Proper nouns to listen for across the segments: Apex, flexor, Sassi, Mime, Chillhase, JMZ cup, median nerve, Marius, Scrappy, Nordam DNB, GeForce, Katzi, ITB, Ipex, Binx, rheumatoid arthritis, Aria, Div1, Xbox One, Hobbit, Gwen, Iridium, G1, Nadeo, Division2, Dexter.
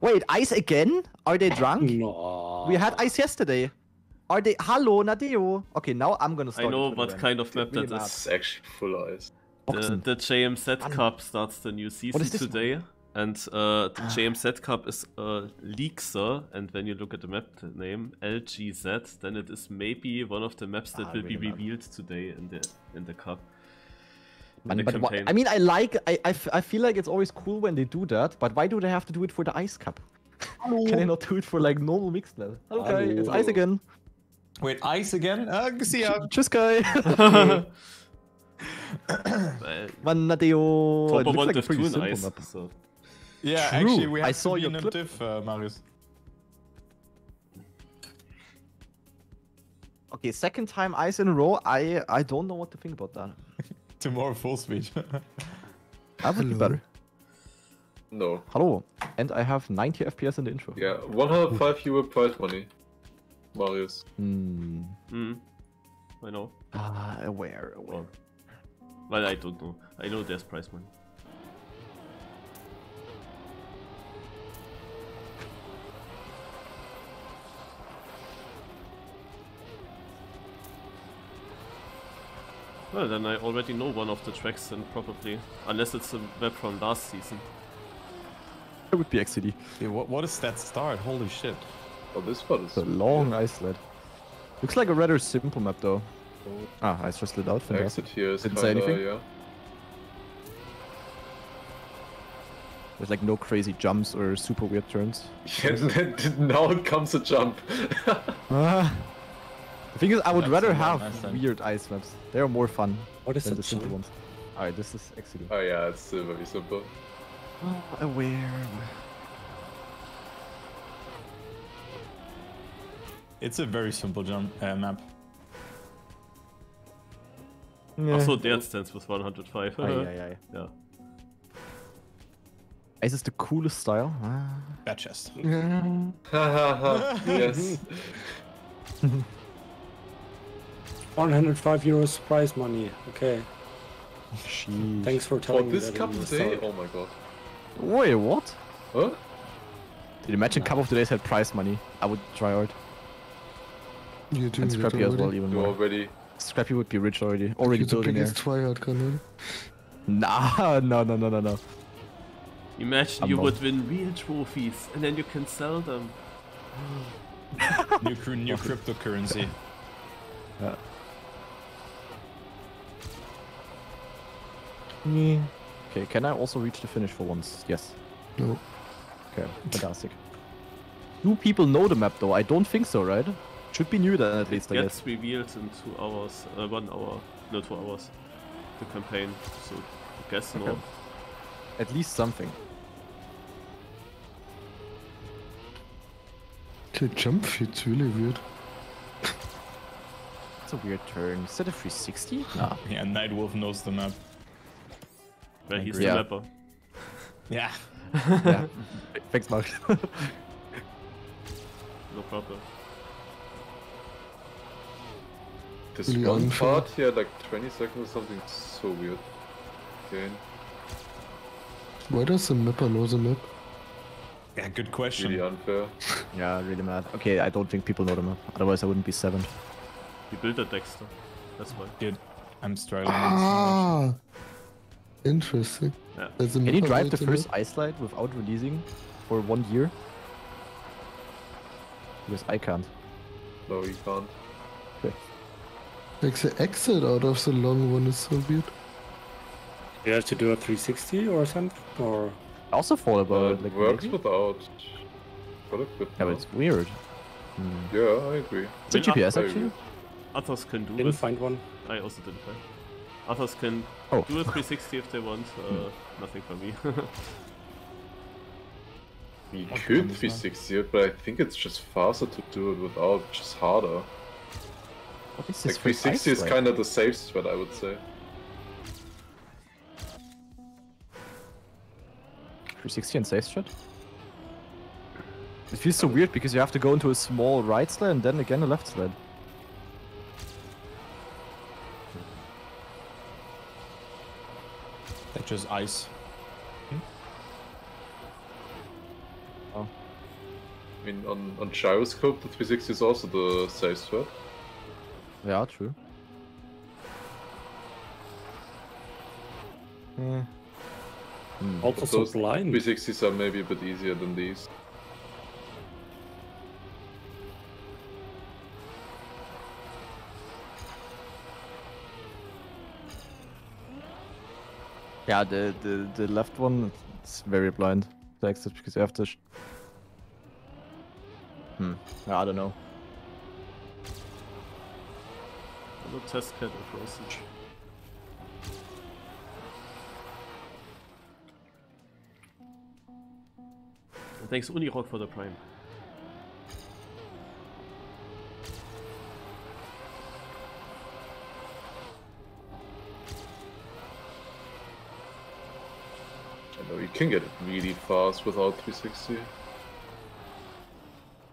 Wait, ice again? Are they drunk? No. We had ice yesterday. Are they... Hello, Nadeo. Okay, now I'm gonna start. I know what kind of map that is. It's actually full of ice. The JMZ Cup starts the new season today. And the JMZ Cup is Leakser, and when you look at the map name, LGZ, then it is maybe one of the maps that will be revealed today in the cup. But I mean, I feel like it's always cool when they do that, but why do they have to do it for the ice cup? Can they not do it for like normal mixed level? Okay, it's ice again. Wait, ice again? See ya. Tschüss, guy. Man, Nadeo. Topo won the pretty simple ice, map. So. Yeah, true. Actually, we have to be innovative, Marius. Okay, second time ice in a row. I don't know what to think about that. Tomorrow full speed. I would be better. No. Hello. And I have 90 FPS in the intro. Yeah, 105 euro prize money, Marius. Hmm. Hmm. I know. Aware. Well, I don't know. I know there's prize money. Well, then I already know one of the tracks, and probably, unless it's a map from last season. It would be XCD. Yeah, what is that start? Holy shit. Oh, this one is... a long ice sled. Looks like a rather simple map, though. Oh. Ah, I just slid out. Fantastic. Didn't say anything. Yeah. There's like no crazy jumps or super weird turns. Now comes a jump. The thing is, I would rather have weird ice maps. They are more fun than the simple ones. Alright, this is actually... Oh yeah, it's still very simple. Aware. It's a very simple jump map. Yeah. Also, Dare stands with 105. Yeah. Ice is the coolest style. Bad chest. Yes. 105 euros prize money. Okay. Jeez. Thanks for telling me. This cup today? Oh my god. Wait, what? Huh? Did you imagine cup of today's had prize money? I would try hard. You do. And Scrappy as well, even more. Already. Scrappy would be rich already. Already building there. Nah, no. Imagine you would win real trophies and then you can sell them. new cryptocurrency. Yeah. Okay, can I also reach the finish for once? Yes. No. Okay, fantastic. Do people know the map though? I don't think so, right? Should be new then at least, I guess. It gets revealed in 2 hours, 1 hour, no, 2 hours, the campaign, so I guess no. At least something. The jump feels really weird. It's a weird turn. Is that a 360? Nah. Yeah, Nightwolf knows the map. Well, he's the mapper. Yeah. Yeah. Thanks, Mark. No problem. This one part here, like 20 seconds or something, so weird. Again. Why does the mapper know the map? Yeah, good question. Really unfair. Yeah, really mad. Okay, I don't think people know the map. Otherwise, I wouldn't be 7th. You built a Dexter. That's why. Dude, I'm struggling. Ah! Interesting. Yeah. Can you drive the first ice slide without releasing for 1 year? Because I can't. No, you can't. Okay. Like the exit out of the long one is so weird. You have to do a 360 or something, or... Also fall about it. Like works maybe? Without... Yeah, but it's weird. Hmm. Yeah, I agree. Is it GPS actually? Others can do it. Didn't find one. I also didn't find. Others can do a 360 if they want. Nothing for me. You could 360 it, but I think it's just faster to do it without, just harder. What is this? Like 360 is kind of the safe spread, I would say. 360 and safe shot? It feels so weird because you have to go into a small right sled and then again a left sled. That's just ice. Oh. I mean, on Gyroscope, the 360 is also the safe sword. Yeah, true. Mm. Mm. Also, but those 360s are maybe a bit easier than these. Yeah, the left one, it's very blind. The exit, because you have to. I don't know. A little test cat of Rosage. And thanks Unirock for the prime. I know you can get it really fast without 360.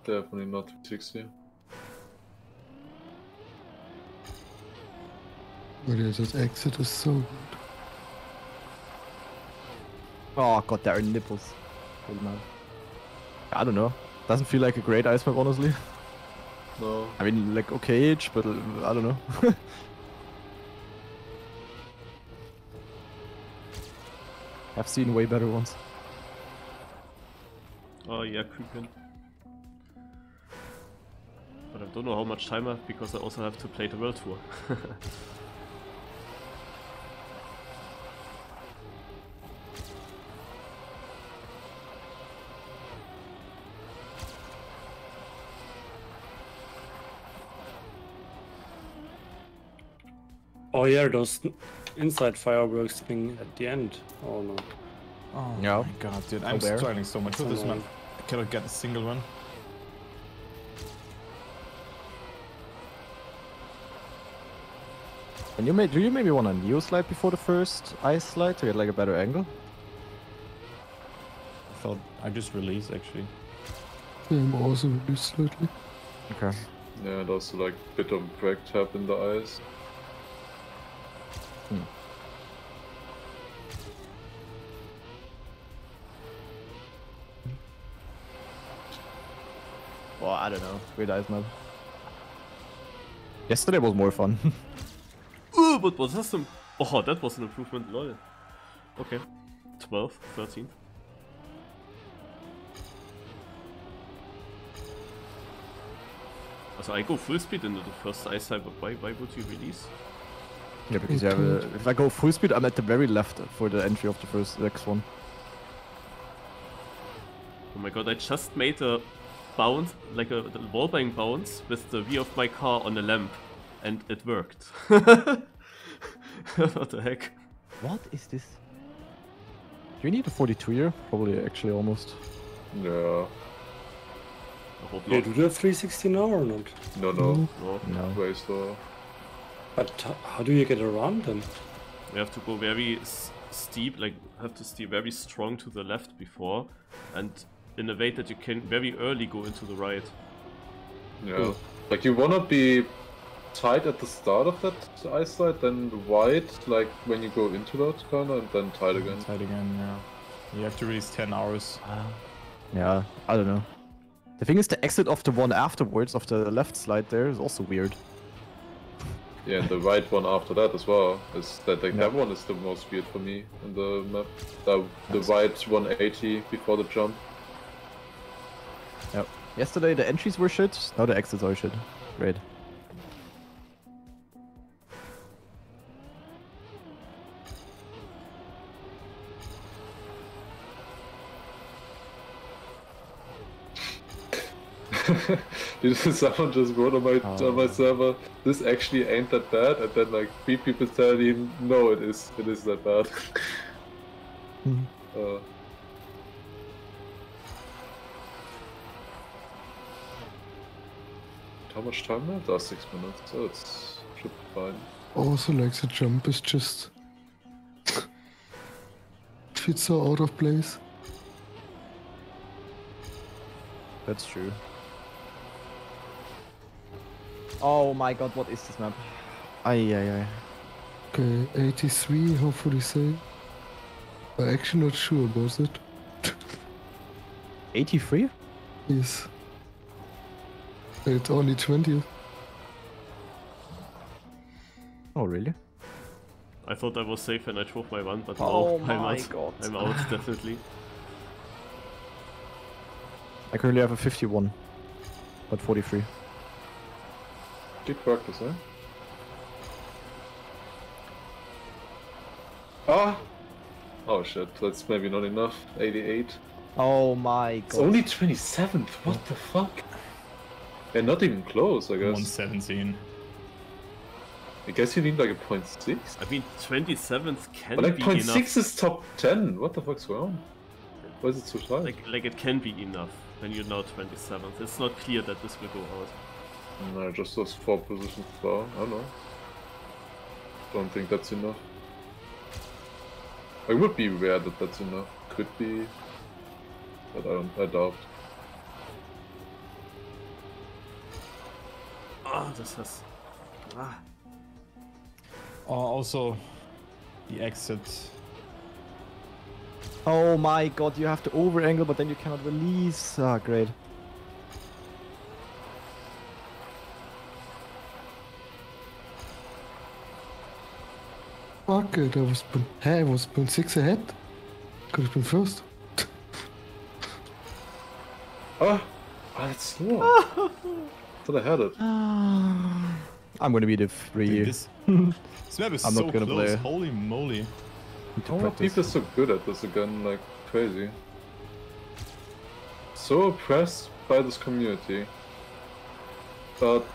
Definitely not 360. But yeah, this exit is so good. Oh god, there are nipples. I don't know. Doesn't feel like a great ice map, honestly. No. I mean, like, okay-ish, but I don't know. I've seen way better ones. Oh yeah, creeping. But I don't know how much time I have, because I also have to play the World Tour. Oh yeah, those inside fireworks thing at the end. Oh no. Oh yeah. My god, dude, I'm struggling so much with this map. I cannot get a single one. And you may, do you maybe want a Neo slide before the first ice slide to get like a better angle? I thought I just released actually. Yeah, I'm also released slightly. Okay. Yeah, and also like a bit of drag tap in the ice. Hmm. Well, I don't know. Weird ice map. Yesterday was more fun. Ooh, but was this some... Oh, that was an improvement, lol. Okay. 12th, 13th. So I go full speed into the first ice side, but why would you release? Yeah, because you have a, if I go full speed, I'm at the very left for the entry of the first next one. Oh my god, I just made a bounce, like a wall bang bounce, with the V of my car on a lamp, and it worked. What the heck? What is this? Do you need a 42 here? Probably, actually, almost. Yeah. I hope not. Yeah, do you have 360 now or not? No, no. No. No. But how do you get around them? We have to go very steep, like have to steer very strong to the left before, and in a way that you can very early go into the right. Yeah, cool. Like you wanna be tight at the start of that ice slide, then wide, like when you go into that corner, and then tight again. Tight again, yeah. You have to release 10 hours. Yeah, I don't know. The thing is, the exit of the one afterwards, of the left slide there, is also weird. Yeah, and the right one after that as well. Is that like, that one is the most weird for me in the map. The right 180 before the jump. Yep. Yesterday the entries were shit, now the exits are shit. Great. Did someone just wrote on my server, this actually ain't that bad, and then like 3 people tell him, no, it is that bad. How much time now? That's 6 minutes, so it's should be fine. Also, like the jump is just... it's so out of place. That's true. Oh my god, what is this map? Aye, aye, aye. Okay, 83, hopefully safe. I'm actually not sure about it. 83? Yes. It's only 20. Oh, really? I thought I was safe and I drove my one, but oh no, I'm out, definitely. I currently have a 51, but 43. Good practice, eh? Ah! Oh shit, that's maybe not enough. 88. Oh my god. It's only 27th, what the fuck? And not even close, I guess. 117. I guess you need like a 0.6. I mean, 27th can be enough. But like 0.6 is top 10. What the fuck's wrong? Why is it so tight? Like it can be enough when you're now 27th. It's not clear that this will go out. No, just those 4 positions down. I don't know. Don't think that's enough. It would be rare that that's enough. Could be, but I doubt. Oh, this has. Ah. Also, the exit. Oh my god, you have to over-angle, but then you cannot release. Ah, great. Fuck it, I was 6 ahead. Could have been first. Oh, that's slow. I thought I had it. I'm gonna be the 3 years. This map is I'm so not gonna close, play. Holy moly. How are people so good at this again, like crazy? So oppressed by this community. But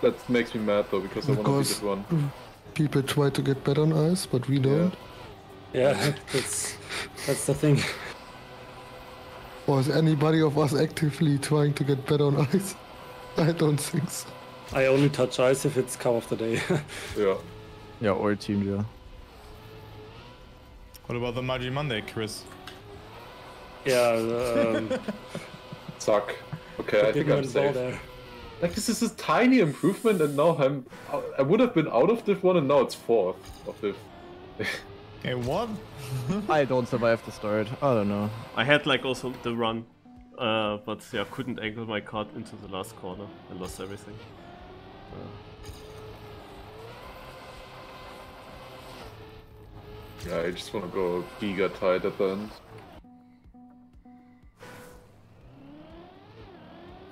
that makes me mad though, because I wanna be this one. People try to get better on ice, but we don't. Yeah, that's the thing. Or is anybody of us actively trying to get better on ice? I don't think so. I only touch ice if it's cup of the day. Yeah. Yeah, or team, yeah. What about the Magi Monday, Chris? Yeah, suck. Okay, I think I'm safe. There. Like, this is a tiny improvement, and now I would have been out of div 1, and now it's 4th of div. Okay, what? I don't survive the start. I don't know. I had, like, also the run. But yeah, I couldn't angle my card into the last corner and lost everything. Yeah, I just want to go giga tight at the end.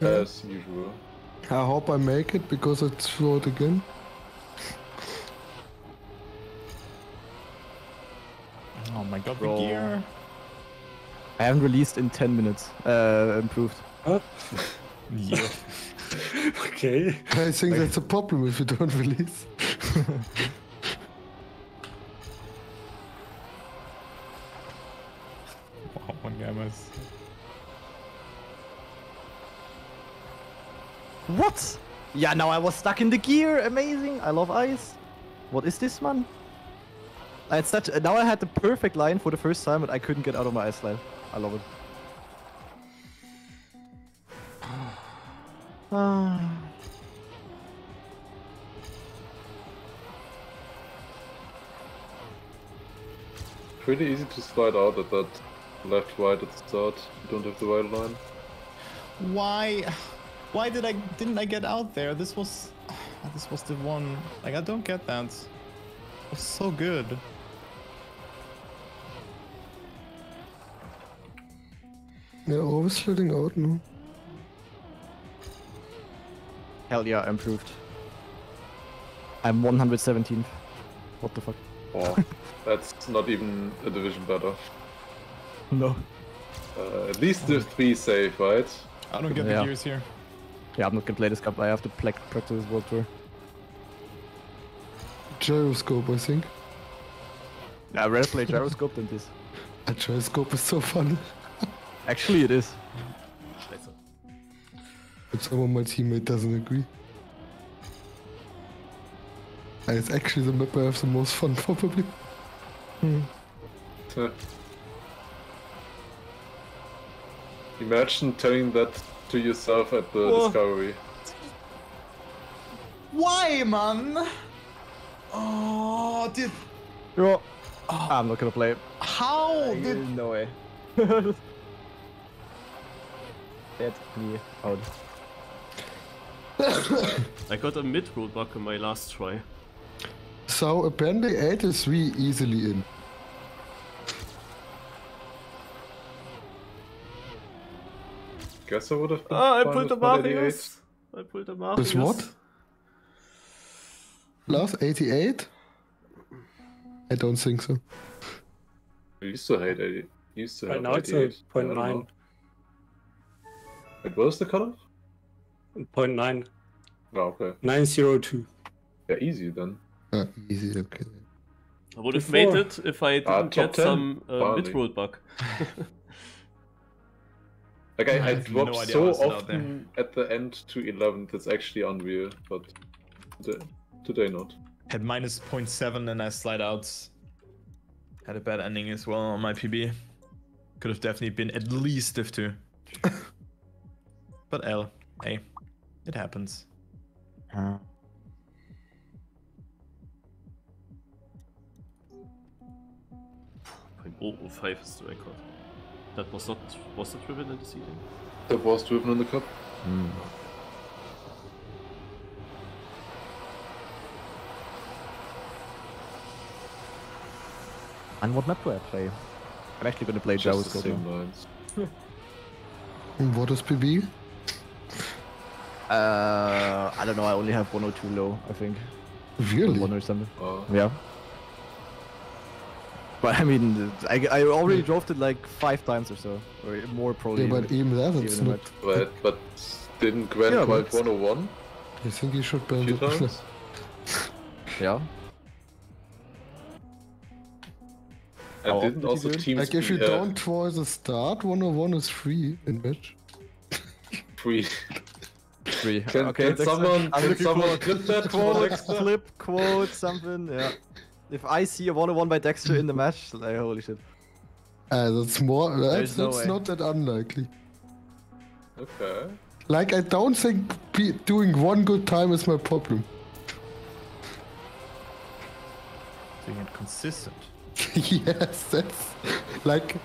As usual. I hope I make it because it's short again. Oh my god, bro. The gear! I haven't released in 10 minutes. Improved. Huh? Yeah. Okay. I think that's a problem if you don't release. Wow, one guy was. What? Yeah, now I was stuck in the gear. Amazing. I love ice. What is this, man? Now I had the perfect line for the first time, but I couldn't get out of my ice line. I love it. Pretty easy to slide out at that left-right at the start. You don't have the right line. Why didn't I get out there? This was the one. Like, I don't get that. It was so good. Yeah, always sliding out, no? Hell yeah, improved. I'm 117th. What the fuck? Oh, that's not even a division better. No. At least the 3 save, right? I don't get the gears here. Yeah, I'm not gonna play this cup. I have to practice World Tour. Gyroscope, I think. I'd rather play Gyroscope than this. A Gyroscope is so fun. Actually, it is. But some of my teammate doesn't agree. And it's actually the map I have the most fun, probably. Imagine telling that to yourself at the discovery. Why, man? Oh, dude. Oh. I'm not gonna play. How? No way. That'd be out. I got a mid-road bug in my last try. So apparently 8 is 3 easily in. Guess I would have been I pulled the Marius! I pulled the Marius. This what? Last 88? I don't think so. I used to hate 88. Right now it's 0.9. What was the cutoff? 0.9. Oh, okay. 902. Yeah, easy then. Easy, okay. I would have made it if I didn't get 10, some mid-road bug. Like, I dropped so often at the end to 11th, it's actually unreal, but today not. Had minus 0.7 and I slide out. Had a bad ending as well on my PB. Could have definitely been at least div 2. But L, A, it happens. Oh, 5 is the record. That was not... was it driven in this evening? That was driven in the cup. Mm. And what map do I play? I'm actually going to play JavaScript. What is PB? I don't know, I only have 102 low, I think. Really? 1 or something. Yeah. But I mean, I already drove it like 5 times or so, or more probably. Yeah, but even that, it's not... But didn't Gwen quite 101? I think you should ban the times? Yeah. I didn't also team like if you don't try the start, 101 is free in match. Free. Free. Can someone clip that quote? Clip quote, something, yeah. If I see a 101 by Dexter in the match, like, holy shit. That's more... That's not that unlikely. Okay. Like, I don't think doing 1 good time is my problem. Doing it consistent. Yes, that's... like,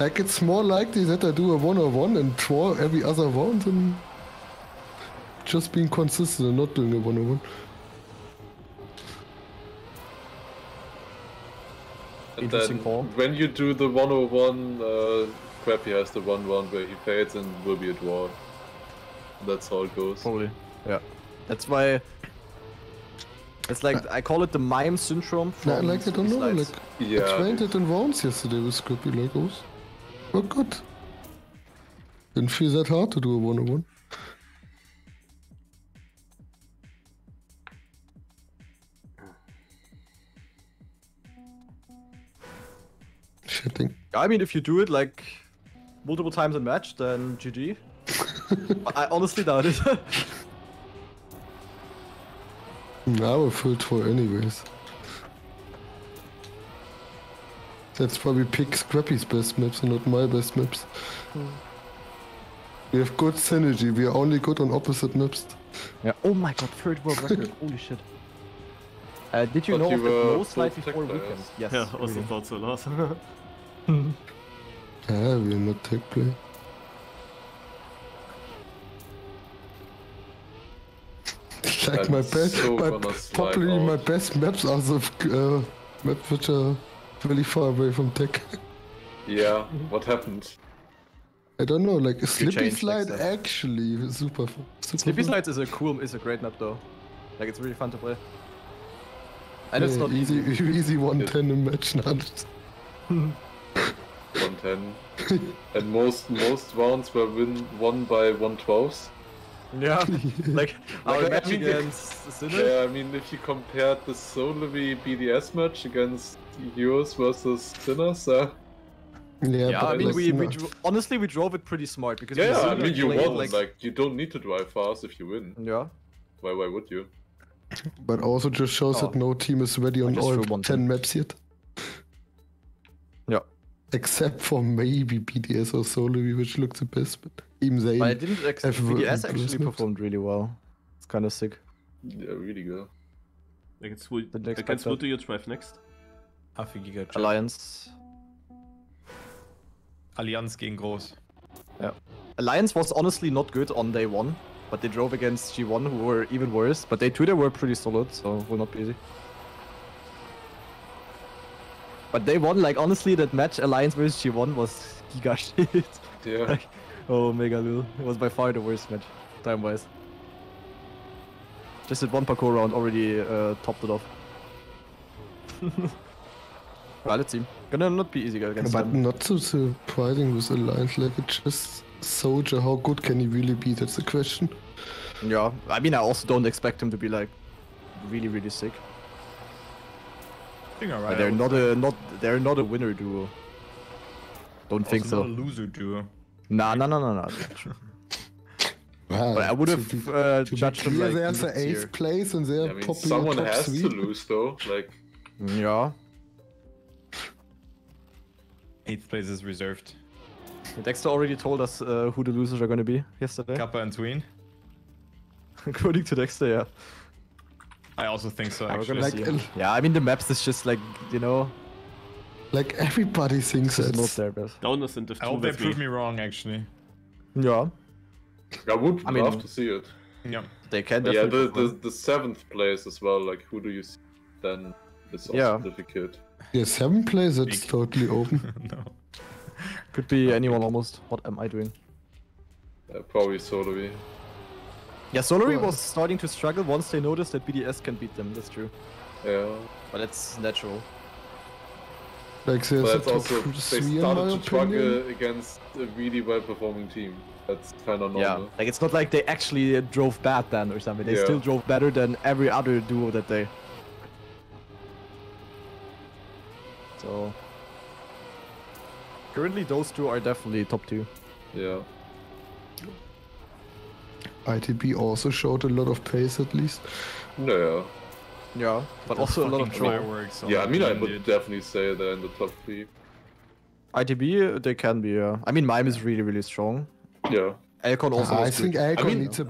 it's more likely that I do a 101 and draw every other round than... just being consistent and not doing a 101. And then, when you do the 101, Scrappy has the 1-1 where he fades and will be a draw. That's how it goes. Probably, yeah. That's why... It's like, I call it the Mime syndrome from I don't know, like, yeah, I trained it in rounds yesterday with Scrappy, like, oh, good. Didn't feel that hard to do a 101. I mean, if you do it like multiple times in match, then GG. I honestly doubt it. Now we're full tour anyways. That's why we pick Scrappy's best maps and not my best maps. Mm. We have good synergy, we are only good on opposite maps. Yeah. Oh my god, 3rd world record, holy shit. Did you know that no slide before weekend? Yes. Yeah, I also thought so last. We're not tech play. Like my best, probably my best maps are the maps which are really far away from tech. Yeah, what happened? I don't know. Like Slippy Slide actually is super fun. Slippy Slide is a great map though. Like it's really fun to play. And it's not easy. Easy 110 in match now. 110. And most rounds were won by 112s. Yeah, like our match against Syndim. Yeah, I mean if you compared the Solary BDS match against yours versus Syndim, yeah, I mean honestly we drove it pretty smart because I mean you won, like you don't need to drive fast if you win. Yeah. Why would you? But also just shows that no team is ready on all 10 maps yet. Yeah. Except for maybe BDS or Solary, which looked the best, but even they. But I didn't expect BDS actually performed really well. It's kind of sick. Yeah, really good. Against who do you drive next? I think you got Alliance. Allianz gegen Groß. Yeah. Alliance was honestly not good on day one, but they drove against G1, who were even worse. But day two, they were pretty solid, so will not be easy. But day one, like, honestly, that match Alliance versus G1 was giga shit. Yeah. Like, oh, mega lul. It was by far the worst match, time-wise. Just at one parkour round already topped it off. Well, let's see. Gonna not be easy against But them. Not so surprising with Alliance, like it's just Soldier. How good can he really be? That's the question. Yeah, I mean, I also don't expect him to be like really, really sick. I think I'm right. They're not a winner duo. Don't also think so. Not a loser duo. Nah. Wow. But I would have judged them like there's an 8th place and they're probably top 3. Someone has to lose though, like... Yeah. 8th place is reserved. Dexter already told us who the losers are gonna be yesterday. Kappa and Tween. According to Dexter, yeah. I also think so, actually. Like, yeah, I mean the maps is just like, you know... Like everybody thinks it's not their best. I hope they prove me wrong, actually. Yeah. I would love to see it. Yeah, they can definitely. Yeah, the 7th place as well, like who do you see then is also difficult. Yeah, 7th place, it's totally open. No. Could be anyone almost. What am I doing? Probably Solary. Yeah, Solary was starting to struggle once they noticed that BDS can beat them, that's true. Yeah. But it's natural. Like, but also, they started to struggle against a really well-performing team. That's kind of normal. Yeah, like it's not like they actually drove bad then or something. They still drove better than every other duo that day. So... Currently those two are definitely top 2. Yeah. ITB also showed a lot of pace at least. No, yeah, but also a lot of fireworks. Yeah, I mean, I would definitely say they're in the top 3. ITB, they can be, yeah. I mean, Mime is really, really strong. Yeah. Alcon also I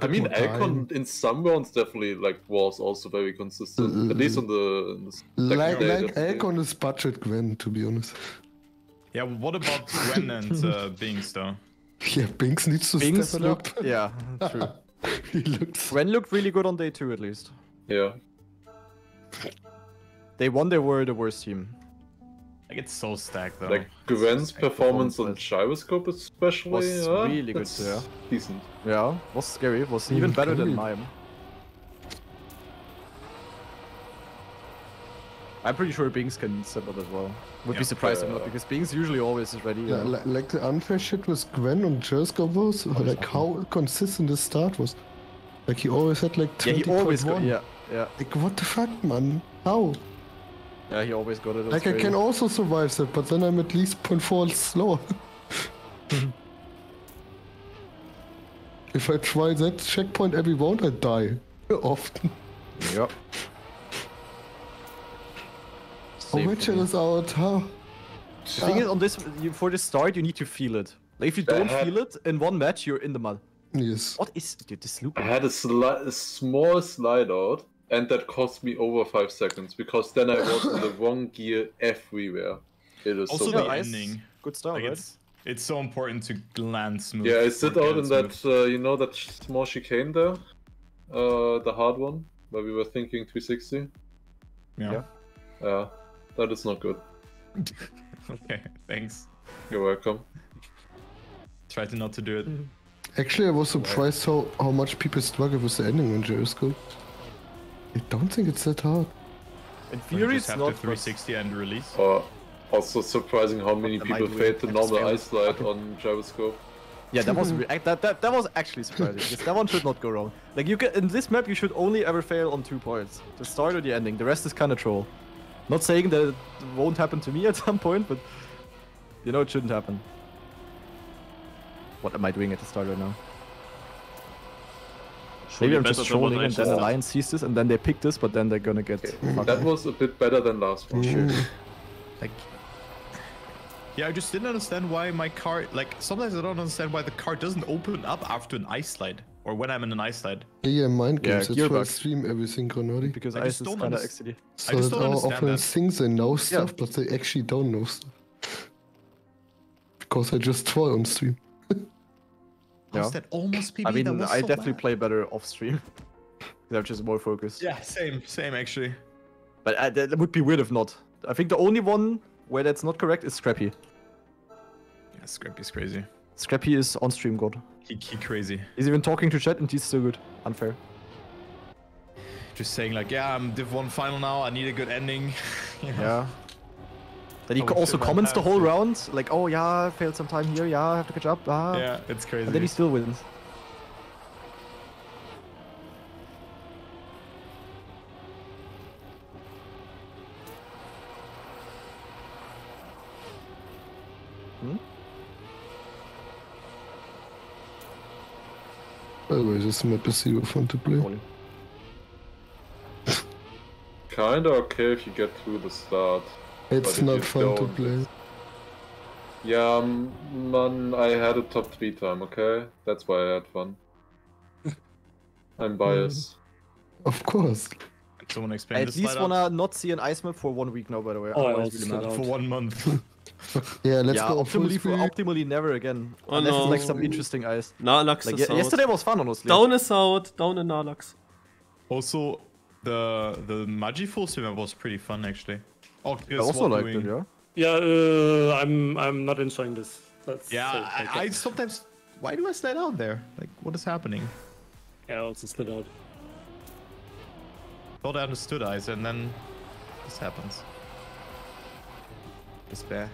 mean, Alcon in some rounds definitely like was also very consistent, at least on the like Alcon is budget Gwen, to be honest. Yeah, well, what about Gwen and Binx though? Yeah, Binx needs to step it up. Yeah, true. He looks... Gwen looked really good on day 2 at least. Yeah. Day 1 they were the worst team. Like it's so stacked though. Like Gwen's performance on Gyroscope especially was really good. Yeah, decent. Yeah, was scary. Was even better than Mime. I'm pretty sure Binx can step up as well. Would be surprised if not, because Binx usually always is ready. Yeah, like the unfair shit with Gwen on Gyroscope was like how consistent his start was. Like he always had like 20. Yeah, he always got. Yeah, yeah. Like what the fuck, man? How? Yeah, he always got it. Like, I can also survive that, but then I'm at least 0.4 slower. If I try that checkpoint every round, I die. Often. Yep. How much is out? How? The thing is, on this, for the start, you need to feel it. Like, if you don't feel it in one match, you're in the mud. Yes. What is this loop? I had a small slide out. And that cost me over 5 seconds, because then I was in the wrong gear everywhere. It is also so the ending. Good start, like right? It's so important to land smooth. Yeah, I sit out in that, you know, that small chicane there? The hard one, where we were thinking 360? Yeah. Yeah. That is not good. Okay, thanks. You're welcome. Try to not to do it. Actually, I was surprised how much people struggle with the ending on Gyroscope. I don't think it's that hard. In theory, it's not. 360 and release. Also surprising how many people failed the normal ice slide on Gyroscope. Yeah, that was that was actually surprising. Because that one should not go wrong. Like you can, in this map, you should only ever fail on 2 points: the start or the ending. The rest is kind of troll. Not saying that it won't happen to me at some point, but you know it shouldn't happen. What am I doing at the start right now? Maybe I'm just trolling and then Alliance sees this and then they pick this, but then they're gonna get... That was a bit better than last one. Sure. Like... Yeah, I just didn't understand why my car... Like, sometimes I don't understand why the car doesn't open up after an ice slide. Or when I'm in an ice slide. Yeah, mine games. That's why I stream everything, Conradi. Because I just don't understand that. So that all often things they know stuff, but they actually don't know stuff. Because I just troll on stream. How's that almost PB? I mean, that was I definitely play better off stream. I'm just more focused. Yeah, same actually. But that would be weird if not. I think the only one where that's not correct is Scrappy. Yeah, Scrappy's crazy. Scrappy is on stream god. He crazy. He's even talking to chat and he's still good. Unfair. Just saying like, yeah, I'm Div 1 final now. I need a good ending. You know? Yeah. Then he also comments the whole round, like, oh yeah, failed some time here, yeah, I have to catch up. Ah. Yeah, it's crazy. And then he still wins. Hmm? By the way, this map is super fun to play. Kinda okay if you get through the start. It's not fun to play. Yeah, man, I had a top 3 time, okay? That's why I had fun. I'm biased. Of course. Someone explain this. I at least wanna not see an ice map for 1 week now, by the way. Oh, I really mad for 1 month. Yeah, let's go optimally never again. Oh, unless it's like some interesting ice. Narlux like, is out. Yesterday was fun, honestly. Down is out. Down in Narlux. Also, the Magi full stream map was pretty fun, actually. I also like it, yeah. Yeah, I'm not enjoying this. That's I sometimes. Why do I slide out there? Like, what is happening? Yeah, I also slid out. Thought I understood ice, and then this happens. Despair.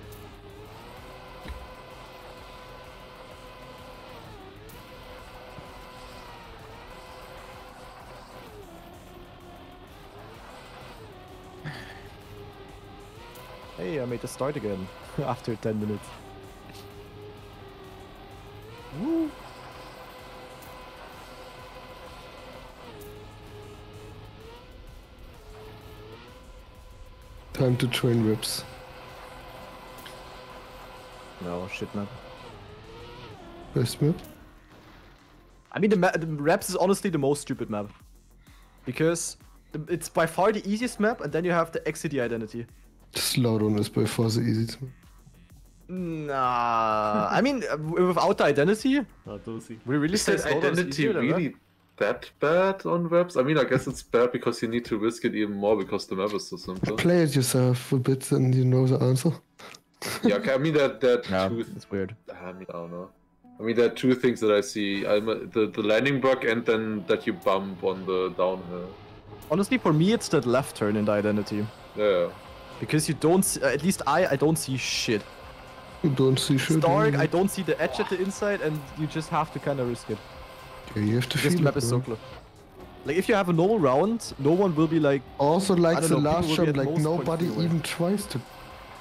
Hey, I made the start again after 10 minutes. Woo. Time to train rips. No, shit, man. Best map? I mean, the Raps is honestly the most stupid map. Because it's by far the easiest map, and then you have the XCD identity. Slowdown is by far the easiest map. Nah, I mean, without the identity? We really said identity really that bad on Raps? I mean, I guess it's bad because you need to risk it even more because the map is so simple. Play it yourself a bit and you know the answer. Yeah, okay, I mean that it's weird. I mean, I don't know. I mean, there are two things that I see. The landing bug and then that you bump on the downhill. Honestly, for me, it's that left turn in the identity. Yeah. Because you don't see, at least I don't see shit. You don't see shit. It's dark, I don't see the edge at the inside, and you just have to kind of risk it. Yeah, you have to feel it. This map is so close. Like, if you have a normal round, no one will be like... Also, like the last jump, like, nobody even tries to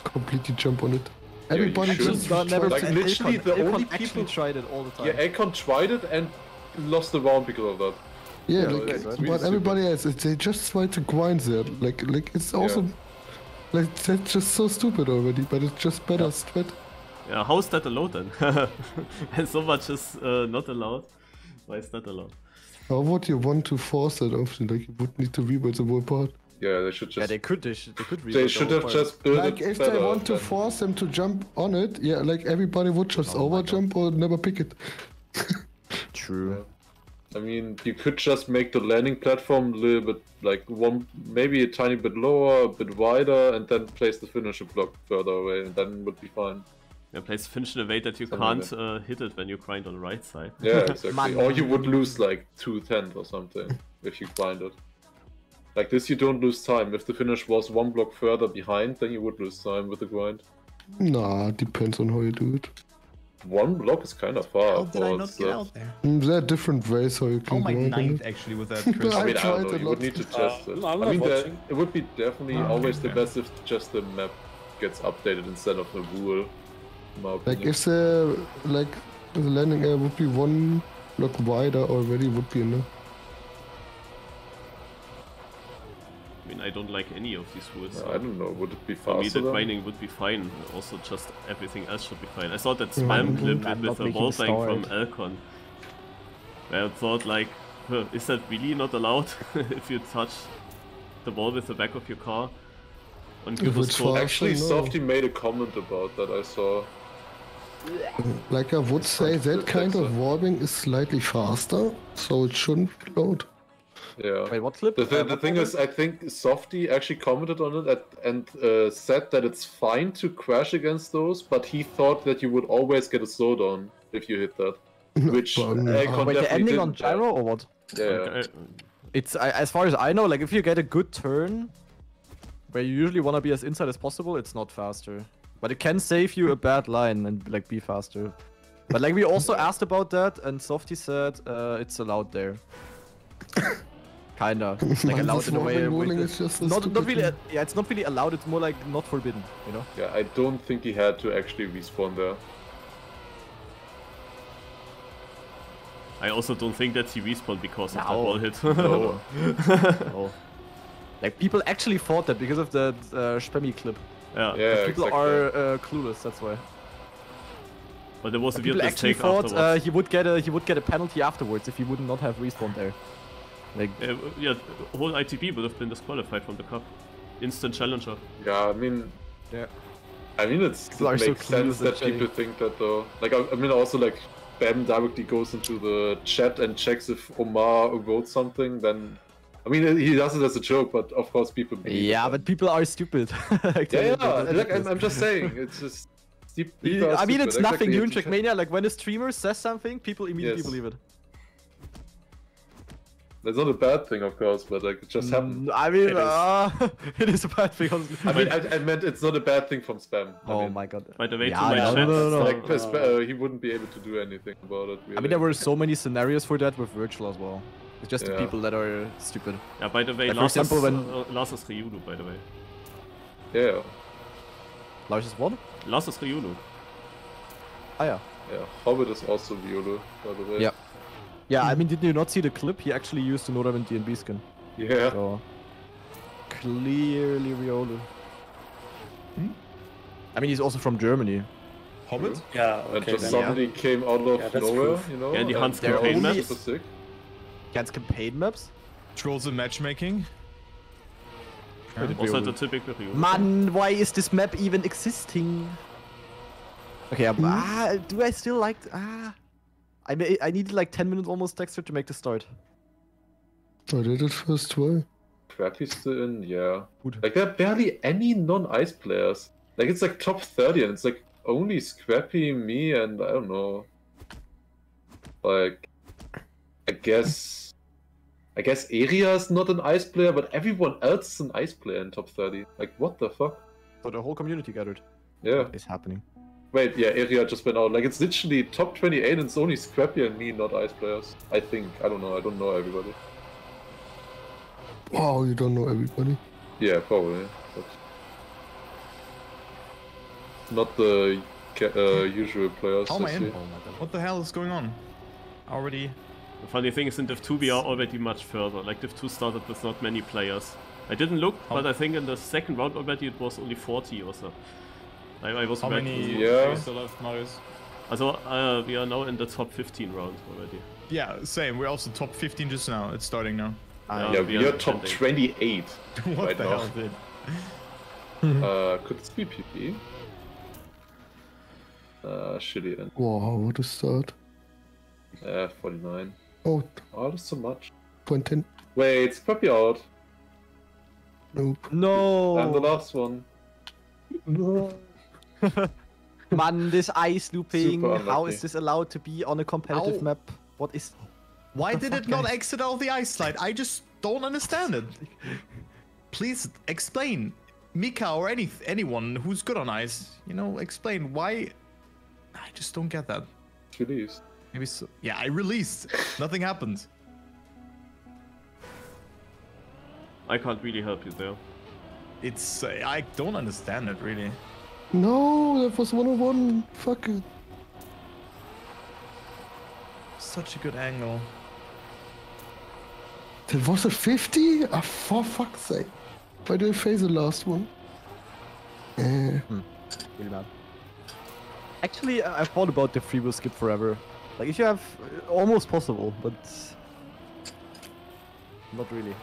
completely jump on it. Everybody just never like, literally the only people tried it all the time. Yeah, Alcon tried it and lost the round because of that. Yeah, like, but everybody else, they just try to grind there. Like it's also like that's just so stupid already, but it's just better strat. Yeah, how is that allowed then? And so much is not allowed. Why is that allowed? How would you want to force that option? Like you would need to rebuild the whole part. Yeah, they should just. Yeah, they should have just built like, it if they want to force them to jump on it, yeah, like everybody would just overjump or never pick it. True. Yeah. I mean, you could just make the landing platform a little bit, like, one, maybe a tiny bit lower, a bit wider, and then place the finisher block further away, and then it would be fine. Yeah, place the finish in a way that you can't hit it when you grind on the right side. Yeah, exactly. Or you would lose, like, 2/10 or something if you grind it. Like this, you don't lose time. If the finish was one block further behind, then you would lose time with the grind. Nah, depends on how you do it. One block is kind of far. How did I not get out there? There are different ways how you can do it. I'm like 9th actually with that. I mean, I don't know. You would need to test it. I mean, it would be definitely always the best if just the map gets updated instead of the rule. Like if the landing area would be one block wider already, would be enough. I mean, I don't like any of these rules. So I don't know, would it be faster? For me, the grinding would be fine. Also, just everything else should be fine. I saw that spam clip with a wall bang from Alcon. I thought, like, is that really not allowed? If you touch the wall with the back of your car on Gyroscope. Actually, Softy made a comment about that, I saw. Like I would say, that kind of warping is slightly faster, so it shouldn't load. Yeah. Wait, what clip? The thing is, I think Softy actually commented on it and said that it's fine to crash against those, but he thought that you would always get a slowdown if you hit that. Which Wait, the ending on gyro or what? Yeah. Okay. It's as far as I know, like if you get a good turn, where you usually want to be as inside as possible, it's not faster. But it can save you a bad line and like be faster. But like we also asked about that, and Softy said it's allowed there. Kinda. Like allowed in a way. Not really. Yeah, it's not really allowed. It's more like not forbidden. You know. Yeah, I don't think he had to actually respawn there. I also don't think that's he respawned because of that wall hit. No. No. Like people actually thought that because of that spammy clip. Yeah, yeah, people exactly. are clueless. That's why. But there was a weird mistake actually thought he would get a penalty afterwards if he would not have respawned there. Like yeah, the whole ITB would have been disqualified from the cup. Instant challenger. Yeah, I mean, yeah. I mean, it makes so sense that people think that though. Like I mean, also like Bam directly goes into the chat and checks if Omar wrote something. Then. I mean, he does it as a joke, but of course people believe it. But people are stupid. Like, yeah, like, I'm just saying, it's just... I mean, it's nothing new in Trackmania, like when a streamer says something, people immediately believe it. That's not a bad thing, of course, but like, it just happened. I mean, it is a bad thing. I mean, I meant it's not a bad thing from spam. Oh my god. By the way, he wouldn't be able to do anything about it. Really. I mean, there were so many scenarios for that with virtual as well. It's just the people that are stupid. Yeah, by the way, like Lars is Riolu, by the way. Yeah. Lars is what? Lars is Riolu. Ah, yeah. Yeah, Hobbit is also Riolu, by the way. Yeah. Yeah, I mean, did you not see the clip? He actually used the Nordam DNB skin. Yeah. So, clearly Riolu. Hmm? I mean, he's also from Germany. Hobbit? Yeah, okay. And just somebody came out of nowhere, you know? Yeah, the Hans campaign map. Gets campaign maps? Trolls in matchmaking? Man, why is this map even existing? Okay, do I still like... I needed like 10 minutes almost, Dexter, to make the start. I did it first try. Scrappy's still in, yeah. Good. Like, there are barely any non-ice players. Like, it's like top 30 and it's like only Scrappy, me, and I don't know. Like... I guess Aria is not an ice player, but everyone else is an ice player in top 30. Like, what the fuck? So the whole community gathered. Yeah. It's happening. Wait, yeah, Aria just went out. Like, it's literally top 28 and it's only Scrappy and me, not ice players. I think. I don't know. I don't know everybody. Wow, you don't know everybody? Yeah, probably. But not the usual players. Oh my god. What the hell is going on? Already... The funny thing is in Div 2 we are already much further, like Div 2 started with not many players. I didn't look, but I think in the second round already it was only 40 or so. I was How many players are left, Marius? So we are now in the top 15 round already. Yeah, same, we're also top 15 just now, it's starting now. Yeah, we are top 28 what right the now. Hell, dude? Could this be PvP? Shitty then. Wow, what is that? 49. Oh, that's so much. 20. Wait, it's probably out. Nope. No. I'm the last one. No. Man, this ice looping. How is this allowed to be on a competitive map? What is? Why did it not exit out of the ice slide? I just don't understand it. Please explain, Mika or anyone who's good on ice. You know, explain why. I just don't get that. Released. Maybe so. Yeah, I released. Nothing happened. I can't really help you there. It's... I don't understand it, really. No, that was 101. Fuck it. Such a good angle. That was a 50? Ah, for fuck's sake. Why did I face the last one? Really bad. Actually, I thought about the free will skip forever. Like, if you have... almost possible, but... not really.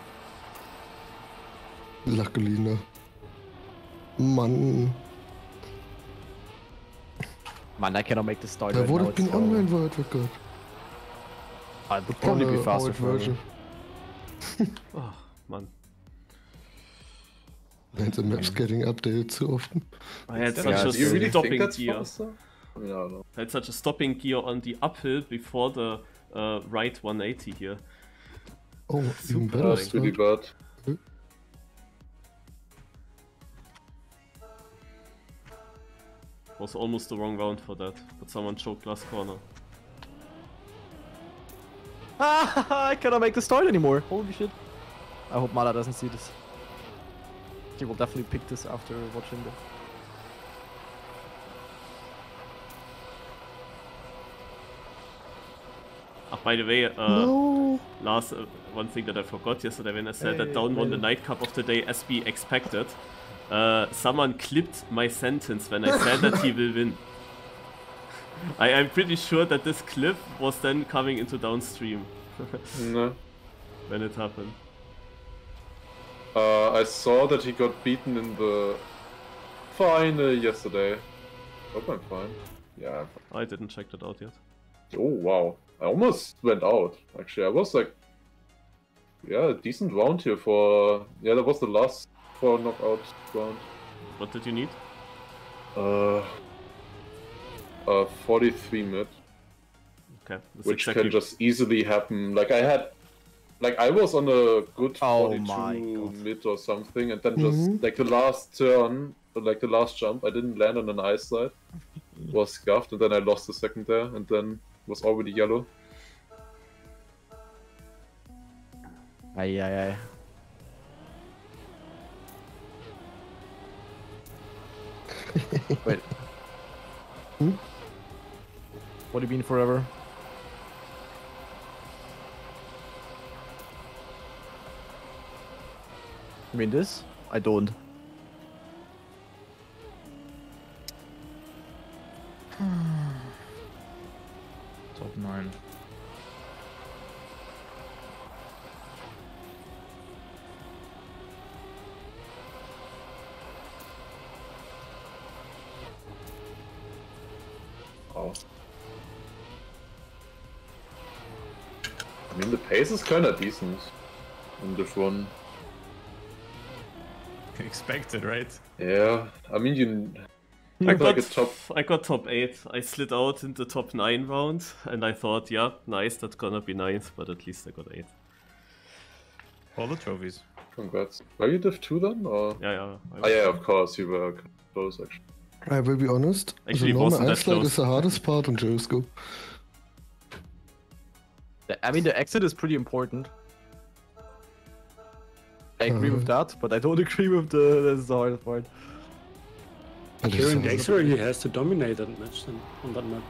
Luckily, no. Man. Man, I cannot make this start. There would have been online version. Good. I would probably be faster version. Oh, man. And the map's getting updated so often. I had such a stopping gear. I had such a stopping gear on the uphill before the right 180 here. Oh, even better. That's really bad. Was almost the wrong round for that, but someone choked last corner. Ah, I cannot make the start anymore. Holy shit. I hope Mala doesn't see this. He will definitely pick this after watching the... Oh, by the way, no. Last one thing that I forgot yesterday when I said that Down won the Night Cup of the day as we expected. Someone clipped my sentence when I said that he will win. I'm pretty sure that this clip was then coming into Downstream. No. When it happened. I saw that he got beaten in the final yesterday. Hope I'm fine. Yeah. I didn't check that out yet. Oh wow. I almost went out. Actually, I was like... Yeah, a decent round here for... Yeah, that was the last... For knockout round. What did you need? 43 mid. Okay. Which exactly can just easily happen. Like I had, like I was on a good 42 mid or something, and then just like the last turn, like the last jump, I didn't land on an ice side, was scuffed, and then I lost the second there, and then was already yellow. Aye, aye, aye. Wait. Hmm? What do you mean forever? You mean this? I don't. Top 9. I mean, the pace is kind of decent in this one. Expected, right? Yeah, I mean, you... I got top 8. I slid out in the top 9 round, and I thought, yeah, nice, that's gonna be 9th, but at least I got 8. All the trophies. Congrats. Were you Div 2 then, or...? Yeah, yeah. Oh, yeah, of course, you were close, actually. I will be honest, actually, the normal ice slide is the hardest part on Gyroscope. I mean, the exit is pretty important. I agree with that, but I don't agree with the... That's the hardest part. Here in Dexter, he has to dominate that match then, on that map.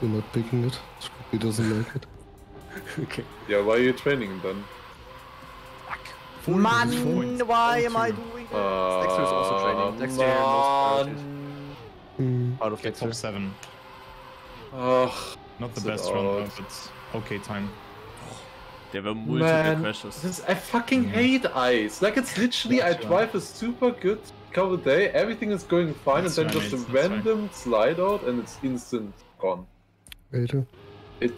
You're not picking it. Scrappy doesn't like it. Okay. Yeah, why are you training then? Fuck. Man, why am I doing that? Dexter is also training. Dexter knows priorities. Out of Dexter. Top 7. Ugh. Not the best round, but okay time. There were multiple crashes. I fucking hate ice. Like it's literally, I drive a super good cover day, everything is going fine, and then just a random slide out and it's instant gone. It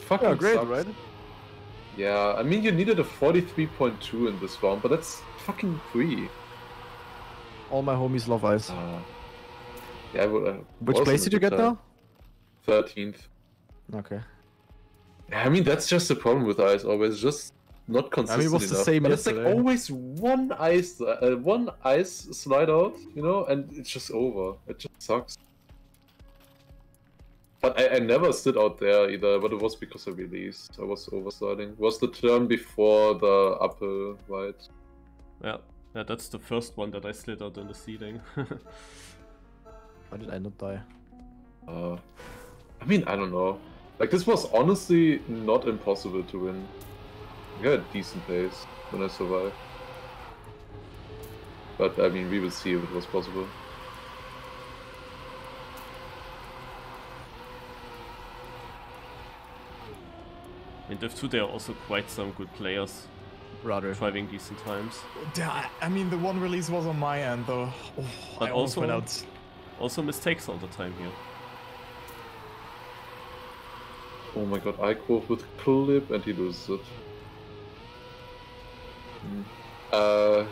fucking sucks. Right? Yeah, I mean you needed a 43.2 in this round, but that's fucking free. All my homies love ice. Yeah, I would, which place did you get now? 13th. Okay. I mean, that's just the problem with ice always, just not consistent enough. I mean, it was the same yesterday. It's like always one ice slide out, you know, and it's just over. It just sucks. But I never stood out there either, but it was because I released. I was oversliding. It was the turn before the upper right. Yeah, yeah, that's the first one that I slid out in the seeding. Why did I not die? I mean, I don't know. Like, this was honestly not impossible to win. We had a decent pace when I survived. But, I mean, we will see if it was possible. In Div 2 there are also quite some good players. Rather. Driving decent times. Yeah, I mean, the one release was on my end, though. Oh, but I also, almost went out. Also mistakes all the time here. Oh my god, I quote with clip and he loses it.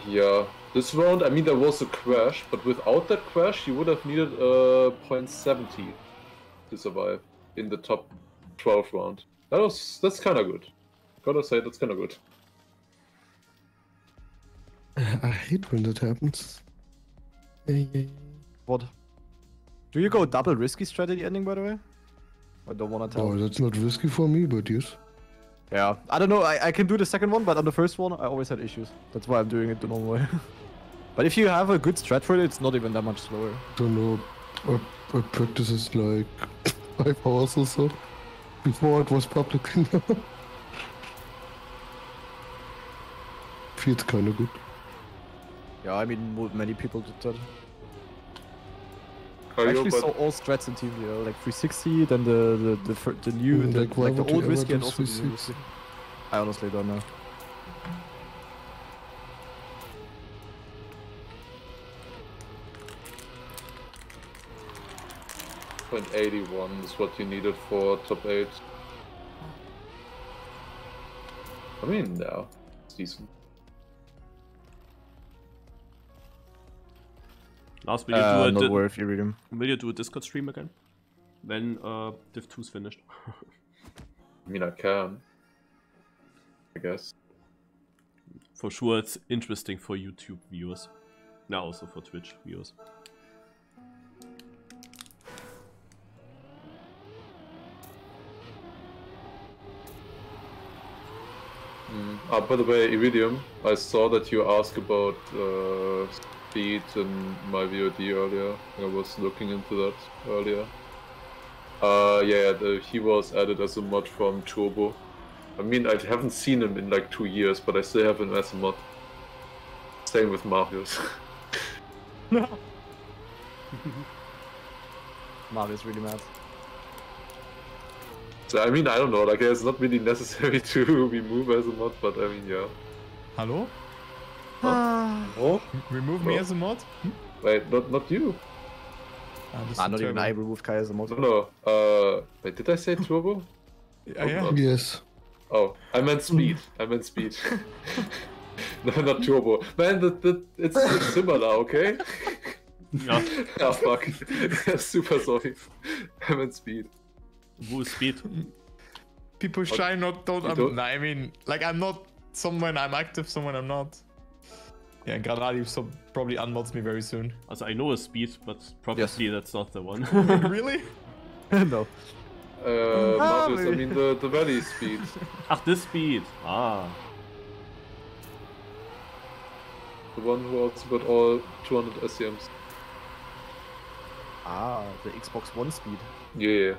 Yeah. This round, I mean, there was a crash, but without that crash, you would have needed 0.70 to survive in the top 12 round. That's kind of good. Gotta say, that's kind of good. I hate when that happens. What? Do you go double risky strategy ending, by the way? I don't want to tell. Oh, that's not risky for me, but yes. Yeah, I don't know, I can do the second one, but on the first one I always had issues. That's why I'm doing it the normal way. But if you have a good strat for it, it's not even that much slower. I don't know, I practice this like 5 hours or so. Before it was public. Feels kinda good. Yeah, I mean, many people did that. I actually saw all strats in TV, like 360, then the new, and then, like the old risky and also the new risky. I honestly don't know. .81 is what you needed for top 8. I mean, no, it's decent. Last video do a Discord stream again? When Div 2's finished. I mean, I can. I guess. For sure it's interesting for YouTube viewers. Now also for Twitch viewers. Oh, by the way, Iridium, I saw that you asked about speed in my VOD earlier. I was looking into that earlier. Yeah, he was added as a mod from Turbo. I mean, I haven't seen him in like 2 years, but I still have him as a mod. Same with Marius. No. Marius really mad. So, I mean, I don't know, like, it's not really necessary to remove as a mod, but I mean, yeah. Hello? Oh? Remove me as a mod? Wait, not you. Not even I removed Kai as a mod. No, no. Wait, did I say Turbo? Yeah. Yes. Oh, I meant speed. I meant speed. No, not Turbo. Man, it's similar, okay? No. Ah, fuck. Super sorry. I meant speed. Woo speed. People shy not don't, don't. I mean, like, I'm not someone I'm active, someone I'm not. Yeah, Granadi so probably unmods me very soon. Also, I know a speed, but probably that's not the one. Really? No. Marius, I mean the valley speed. Ach, this speed. Ah. The one who also got all 200 SCMs. Ah, the Xbox One speed. Yeah.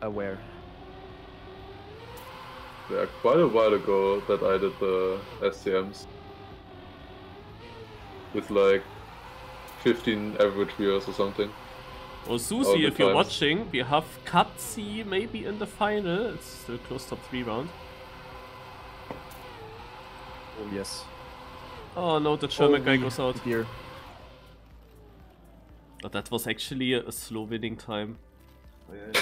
Aware. Yeah, quite a while ago that I did the SCMs with like 15 average viewers or something. Well, Susie, if you're watching, we have Katzi maybe in the final. It's still close top 3 round. Oh yes. Oh no, the German guy goes out here. But that was actually a slow winning time. Yeah.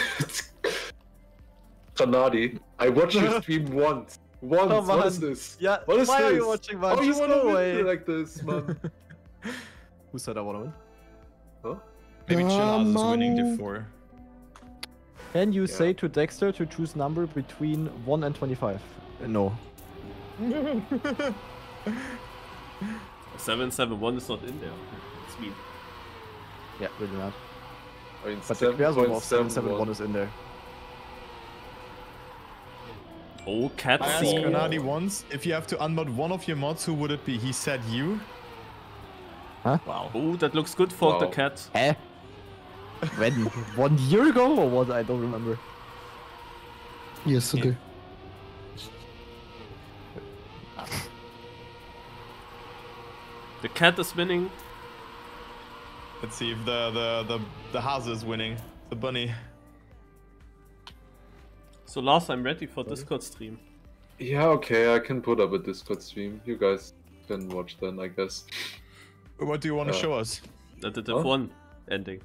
Chenadi, I watched you stream once. Oh, what is this? Yeah, what is why are you watching my stream? Oh, you wanna win like this, man. Who said I wanna win? Huh? Maybe Chillhase is winning Div 4. Can you say to Dexter to choose number between 1 and 25? No. 771 is not in there. It's me. Yeah, really not. I mean, but the Quersumme of 771 is in there. Oh, Katzi. I asked Chenadi once, if you have to unmod one of your mods, who would it be? He said you. Huh? Wow. Oh, that looks good for the cat. Eh? When? 1 year ago or what? I don't remember. Yesterday. The cat is winning. Let's see if the Hase is winning. The bunny. So Lars, I'm ready for Discord stream. Yeah, okay, I can put up a Discord stream. You guys can watch then, I guess. What do you want to show us? The Div 1 ending.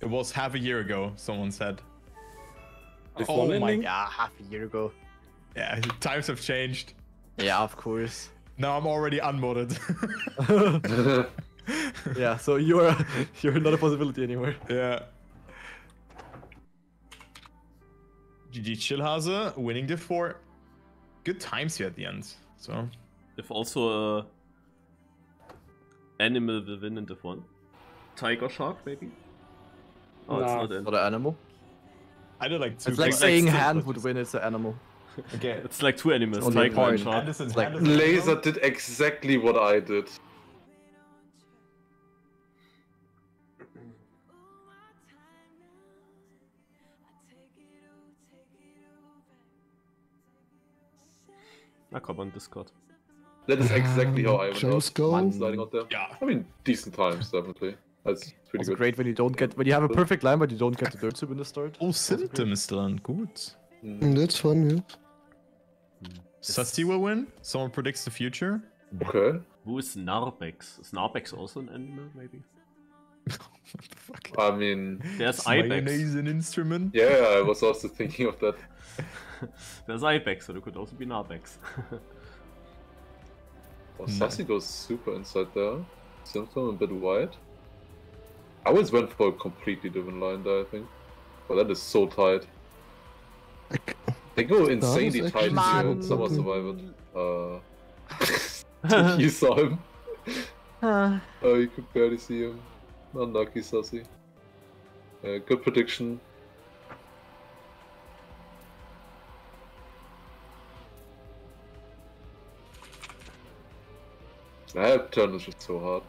It was half a year ago, someone said. Before oh my god, half a year ago. Yeah, times have changed. Yeah, of course. Now I'm already unmodded. Yeah, so you're not a possibility anymore. Yeah. GG Chillhase winning div 4. Good times here at the end. So if also animal will win in div 1. Tiger shark maybe? Oh, no, it's not an animal. I don't like two. It's like saying hand would win, it's an animal. Okay. It's like two animals. Tiger and shark. Anderson, like, Laser did exactly what I did. I come on Discord. That is exactly how I went. Yeah. I mean, decent times, definitely. That's pretty good. It's great when you don't get, when you have a perfect line, but you don't get the dirt soup in the start. Oh, Syndim is done. Good. Mm. That's fun, yeah. Sassi will win. Someone predicts the future. Okay. Who is Narbex? Is Narbex also an animal, maybe? What the fuck? I mean... There's Ipex. Mayonnaise an instrument? Yeah, I was also thinking of that. There's Ipex, so there could also be Narbex. Oh, Sassi goes super inside there. Symptom a bit wide. I always went for a completely different line there, I think. But that is so tight. They go insanely tight here and somehow survive it. You saw him. Oh, you could barely see him. Unlucky, Sassi. Good prediction. That turn was just so hard.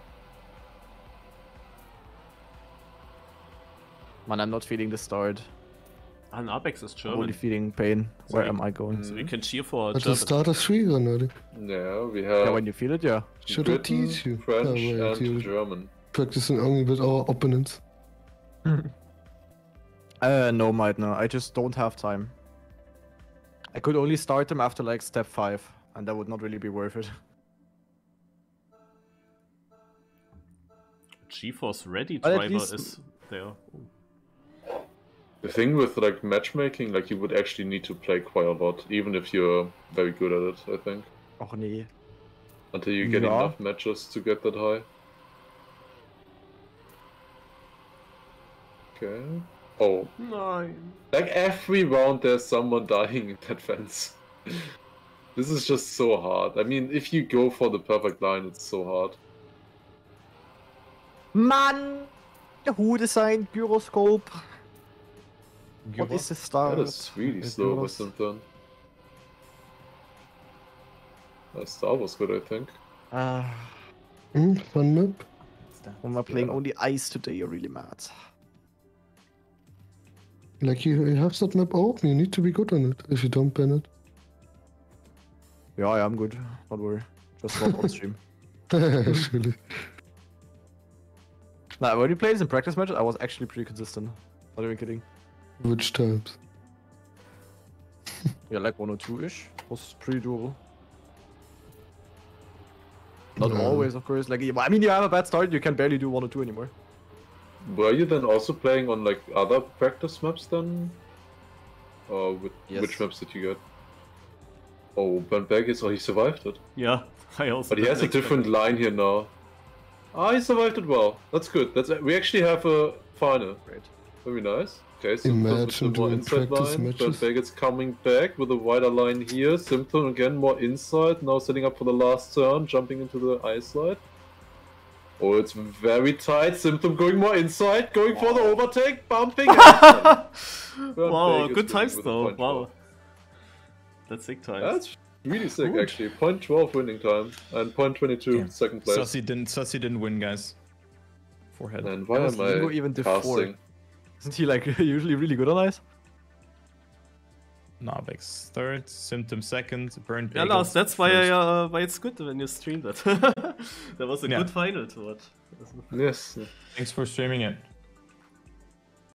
Man, I'm not feeling the start. And Apex is German. I'm only feeling pain. So where am I going? So we can cheer for German. At the start of 3 already. Yeah, we have... Yeah, when you feel it, yeah. Should Britain, I teach you? French and German. Practicing only with our opponents. No, might not. I just don't have time. I could only start them after like step 5. And that would not really be worth it. GeForce Ready driver is there. Ooh. The thing with like matchmaking, like you would actually need to play quite a lot, even if you're very good at it, I think. Oh nee. Until you get enough matches to get that high. Okay. Oh. Nine. Like every round there's someone dying in that fence. This is just so hard. I mean, if you go for the perfect line, it's so hard. Man, who designed Gyroscope? What is the start? That is really slow by Syndim. That star was good, I think. Fun map. When we're playing only ice today, you're really mad. Like, you have that map open, you need to be good on it. If you don't ban it. Yeah, I'm good. Don't worry. Just not on stream. Actually. Nah, when you played this in practice matches, I was actually pretty consistent. Not even kidding. Which times? Yeah, like 1 or 2-ish. Was pretty doable. Not always, of course. Like, I mean, you have a bad start, you can barely do 1 or 2 anymore. Were you then also playing on like other practice maps then? Or which maps did you get? Oh, Ben Bergis, oh, he survived it. Yeah, I also. But he has a different line here now. Ah, he survived it well. That's good. That's we actually have a final. Great. Very nice. Okay, so imagine more inside line. It's coming back with a wider line here. Symptom again, more inside. Now setting up for the last turn, jumping into the ice slide. Oh, it's very tight. Symptom going more inside, going for the overtake, bumping. Wow, good times though. Wow. That's sick times. That's really sick, actually. 0.12 winning time and 0.22 second place. Sassi didn't win, guys. Forehead. And why am I even casting? Isn't he like usually really good on ice? Narbex third, Symptom second, Burn. Yeah, Lars, that's why I, why it's good when you stream that. That was a good final to watch. Yes. Thanks for streaming it.